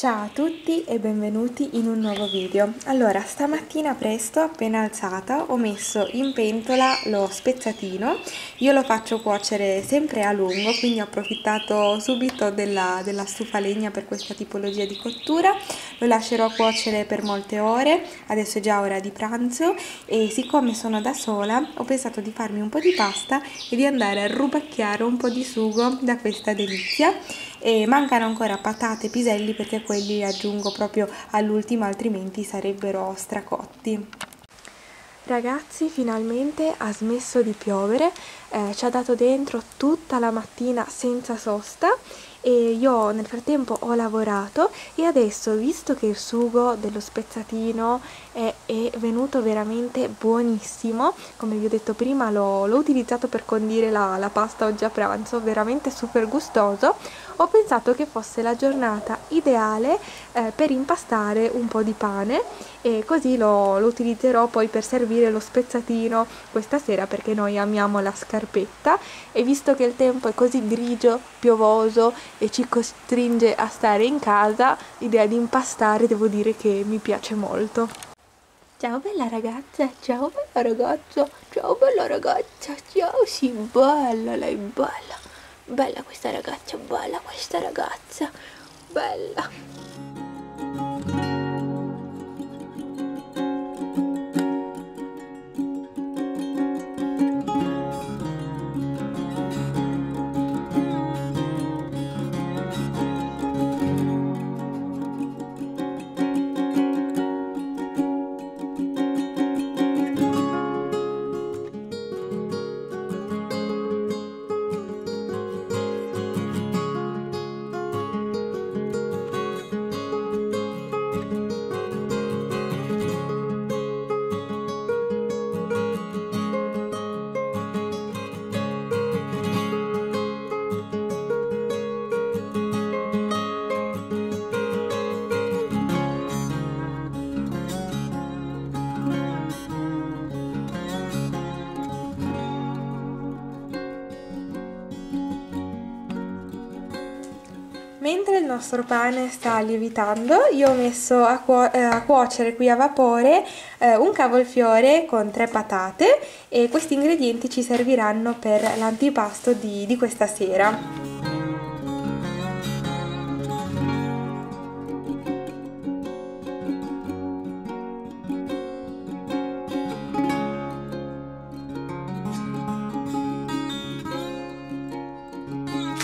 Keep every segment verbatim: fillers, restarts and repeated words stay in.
Ciao a tutti e benvenuti in un nuovo video. Allora, stamattina presto, appena alzata, ho messo in pentola lo spezzatino. Io lo faccio cuocere sempre a lungo, quindi ho approfittato subito della, della stufa legna per questa tipologia di cottura. Lo lascerò cuocere per molte ore, adesso è già ora di pranzo e siccome sono da sola ho pensato di farmi un po' di pasta e di andare a rubacchiare un po' di sugo da questa delizia. E mancano ancora patate e piselli perché quelli li aggiungo proprio all'ultimo, altrimenti sarebbero stracotti. Ragazzi, finalmente ha smesso di piovere, eh, ci ha dato dentro tutta la mattina senza sosta e io nel frattempo ho lavorato e adesso, visto che il sugo dello spezzatino è, è venuto veramente buonissimo, come vi ho detto prima l'ho utilizzato per condire la, la pasta oggi a pranzo, veramente super gustoso, ho pensato che fosse la giornata ideale eh, per impastare un po' di pane e così lo, lo utilizzerò poi per servire lo spezzatino questa sera, perché noi amiamo la scarpetta e visto che il tempo è così grigio, piovoso e ci costringe a stare in casa, l'idea di impastare devo dire che mi piace molto. Ciao bella ragazza, ciao bella ragazza, ciao bella ragazza, ciao, sì, bella lei, bella, bella questa ragazza, bella questa ragazza, bella. Mentre il nostro pane sta lievitando, io ho messo a, cuo eh, a cuocere qui a vapore eh, un cavolfiore con tre patate e questi ingredienti ci serviranno per l'antipasto di, di questa sera.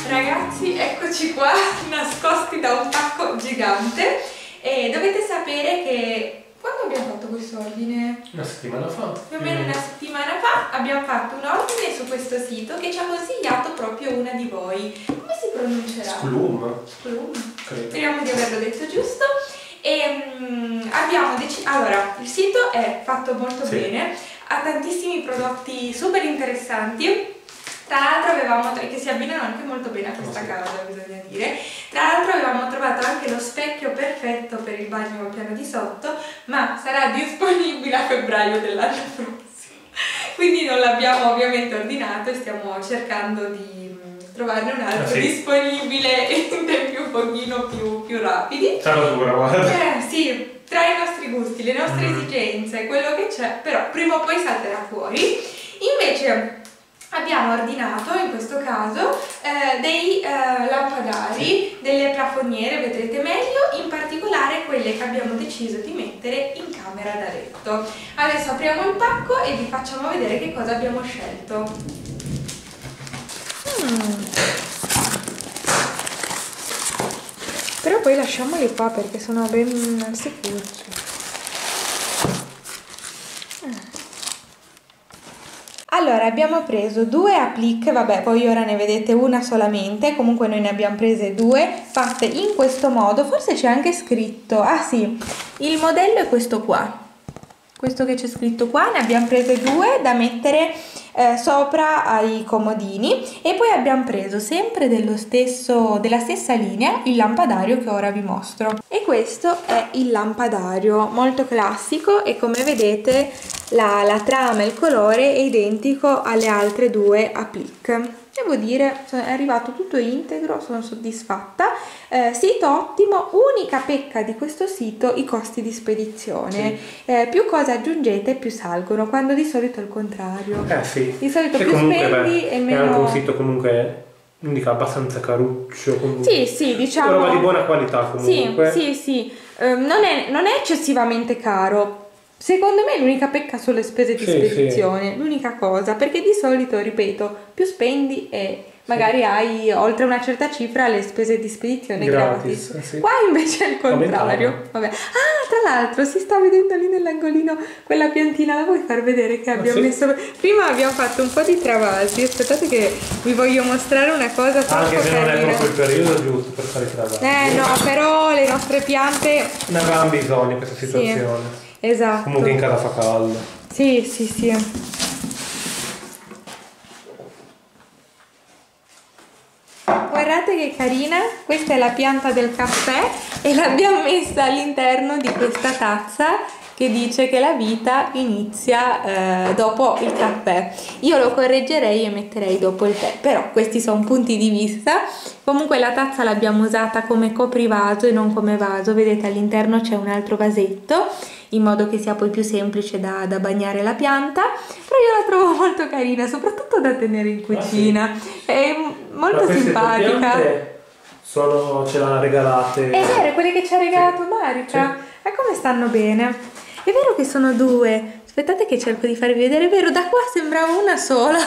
Ragazzi, eccoci qua, nascosti da un pacco gigante e dovete sapere che quando abbiamo fatto questo ordine? Una settimana fa. Più o meno una settimana fa abbiamo fatto un ordine su questo sito che ci ha consigliato proprio una di voi. Come si pronuncerà? Sklum. Sklum. Speriamo di averlo detto giusto. E um, abbiamo deciso... Allora, il sito è fatto molto sì. bene, ha tantissimi prodotti super interessanti. Tra l'altro avevamo, che si abbinano anche molto bene a questa casa, bisogna dire, tra l'altro avevamo trovato anche lo specchio perfetto per il bagno piano di sotto, ma sarà disponibile a febbraio dell'anno prossimo, quindi non l'abbiamo ovviamente ordinato e stiamo cercando di trovarne un altro ah, sì. disponibile in tempi un pochino più, più rapidi. Sarà dura, guarda. Eh, sì, tra i nostri gusti, le nostre mm. esigenze, quello che c'è, però prima o poi salterà fuori. Invece... abbiamo ordinato in questo caso eh, dei eh, lampadari, delle plafoniere, vedrete meglio, in particolare quelle che abbiamo deciso di mettere in camera da letto. Adesso apriamo il pacco e vi facciamo vedere che cosa abbiamo scelto. Mm. Però poi lasciamoli qua perché sono ben al sicuro. Allora, abbiamo preso due applique, vabbè, poi ora ne vedete una solamente, comunque noi ne abbiamo prese due, fatte in questo modo, forse c'è anche scritto, ah sì, il modello è questo qua, questo che c'è scritto qua, ne abbiamo prese due da mettere eh, sopra ai comodini e poi abbiamo preso sempre dello stesso, della stessa linea il lampadario che ora vi mostro. E questo è il lampadario, molto classico e come vedete... La, la trama e il colore è identico alle altre due applique. devo dire è arrivato tutto integro, sono soddisfatta. Eh, sito ottimo, unica pecca di questo sito i costi di spedizione, sì. Eh, più cose aggiungete più salgono, quando di solito è il contrario. Eh sì, di solito più spendi e meno. È anche un sito comunque indica abbastanza caruccio comunque. Sì, sì, diciamo roba di buona qualità comunque. Sì, sì, sì. Eh, non, è, non è eccessivamente caro. Secondo me l'unica pecca sono le spese di sì, spedizione, sì. L'unica cosa, perché di solito, ripeto, più spendi e magari sì. Hai oltre una certa cifra le spese di spedizione gratis. gratis. Sì. Qua invece è il contrario. Vabbè. Ah, tra l'altro si sta vedendo lì nell'angolino quella piantina, la vuoi far vedere che abbiamo ah, sì? messo? Prima abbiamo fatto un po' di travasi, aspettate che vi voglio mostrare una cosa. Anche se non è proprio il periodo giusto per fare i travasi. Eh no, però le nostre piante ne avevano bisogno in questa situazione. Sì. Esatto. Comunque in casa fa caldo. Sì, sì, sì. Guardate che carina, questa è la pianta del caffè e l'abbiamo messa all'interno di questa tazza che dice che la vita inizia eh, dopo il caffè. Io lo correggerei e metterei dopo il tè, però questi sono punti di vista. Comunque la tazza l'abbiamo usata come coprivaso e non come vaso, vedete all'interno c'è un altro vasetto, in modo che sia poi più semplice da, da bagnare la pianta, però io la trovo molto carina, soprattutto da tenere in cucina, ah, sì. È molto simpatica. Sono, ce l'ha regalate. È vero, quelle che ci ha regalato sì. Marica, sì. E come stanno bene? È vero che sono due, aspettate che cerco di farvi vedere, è vero, da qua sembrava una sola,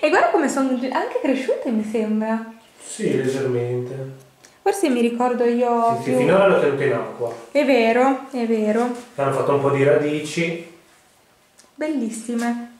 e guarda come sono anche cresciute mi sembra. Sì, leggermente. Forse mi ricordo io. Sì, sì, finora l'ho tenuto in acqua. È vero, è vero. Hanno fatto un po' di radici. Bellissime.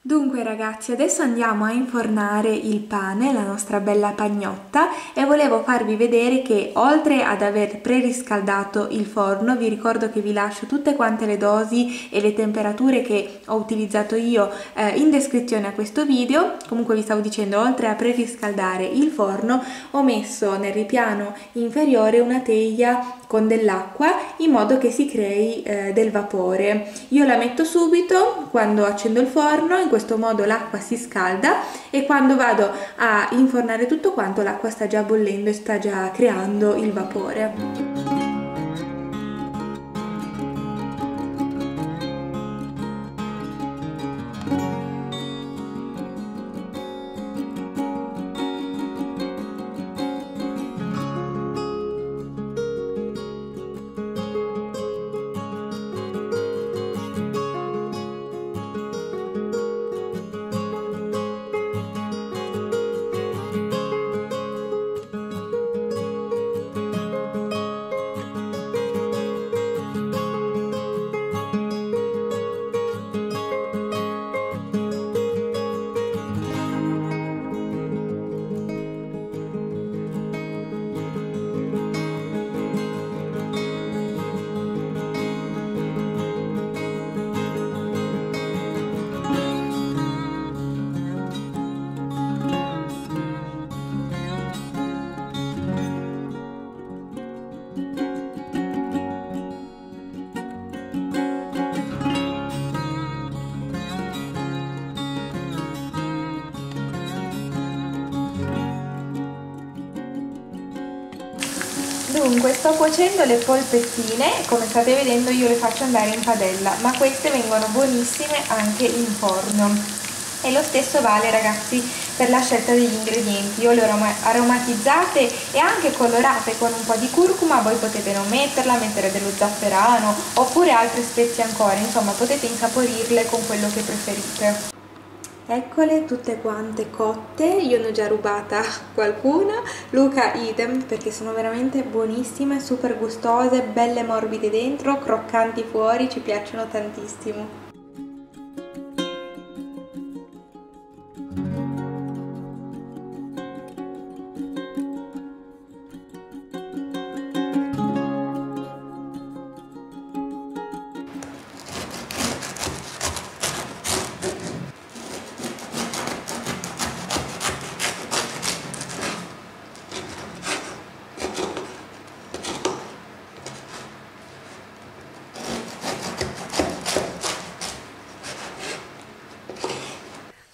Dunque ragazzi, adesso andiamo a infornare il pane, la nostra bella pagnotta, e volevo farvi vedere che oltre ad aver preriscaldato il forno, vi ricordo che vi lascio tutte quante le dosi e le temperature che ho utilizzato io eh, in descrizione a questo video. Comunque vi stavo dicendo, oltre a preriscaldare il forno, ho messo nel ripiano inferiore una teglia con dell'acqua in modo che si crei eh, del vapore. Io la metto subito quando accendo il forno, in questo modo l'acqua si scalda e quando vado a infornare tutto quanto l'acqua sta già bollendo e sta già creando il vapore. Dunque sto cuocendo le polpettine, come state vedendo io le faccio andare in padella, ma queste vengono buonissime anche in forno. E lo stesso vale ragazzi per la scelta degli ingredienti, io le ho aromatizzate e anche colorate con un po' di curcuma, voi potete non metterla, mettere dello zafferano oppure altre spezie ancora, insomma potete insaporirle con quello che preferite. Eccole tutte quante cotte, io ne ho già rubata qualcuna, Luca idem, perché sono veramente buonissime, super gustose, belle morbide dentro, croccanti fuori, ci piacciono tantissimo.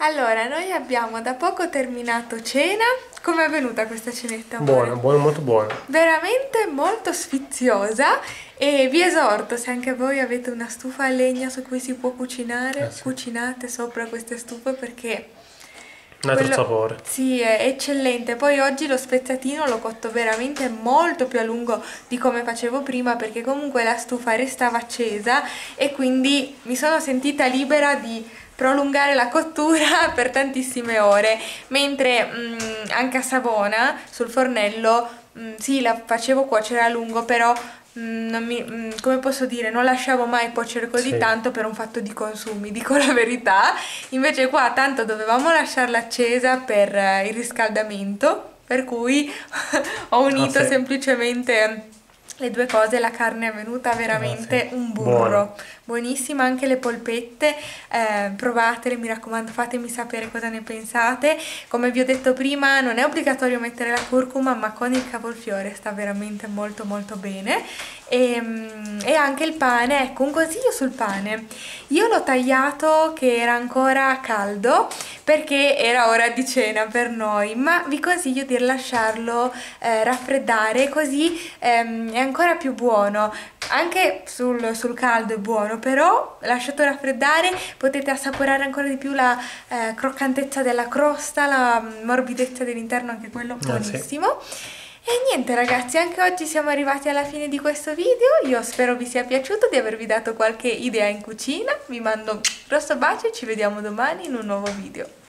Allora, noi abbiamo da poco terminato cena. Com'è venuta questa cenetta? Buona, buona, molto buona. Veramente molto sfiziosa. E vi esorto, se anche voi avete una stufa a legna su cui si può cucinare, eh sì. cucinate sopra queste stufe perché... un altro quello, sapore. Sì, è eccellente. Poi oggi lo spezzatino l'ho cotto veramente molto più a lungo di come facevo prima, perché comunque la stufa restava accesa e quindi mi sono sentita libera di prolungare la cottura per tantissime ore, mentre mh, anche a Savona sul fornello mh, sì, la facevo cuocere a lungo, però Non mi, come posso dire, non lasciavo mai cuocere così sì. tanto per un fatto di consumi, dico la verità. Invece qua tanto dovevamo lasciarla accesa per il riscaldamento, per cui ho unito ah, sì. semplicemente le due cose. La carne è venuta veramente ah, sì. un burro. Buono. Buonissima, anche le polpette, eh, provatele, mi raccomando, fatemi sapere cosa ne pensate. Come vi ho detto prima, non è obbligatorio mettere la curcuma, ma con il cavolfiore sta veramente molto molto bene. E, e anche il pane, ecco un consiglio sul pane: io l'ho tagliato che era ancora caldo perché era ora di cena per noi, ma vi consiglio di lasciarlo eh, raffreddare, così ehm, è ancora più buono. Anche sul, sul caldo è buono, però lasciato raffreddare potete assaporare ancora di più la eh, croccantezza della crosta, la morbidezza dell'interno, anche quello buonissimo. Sì. E niente ragazzi, anche oggi siamo arrivati alla fine di questo video. Io spero vi sia piaciuto, di avervi dato qualche idea in cucina. Vi mando un grosso bacio e ci vediamo domani in un nuovo video.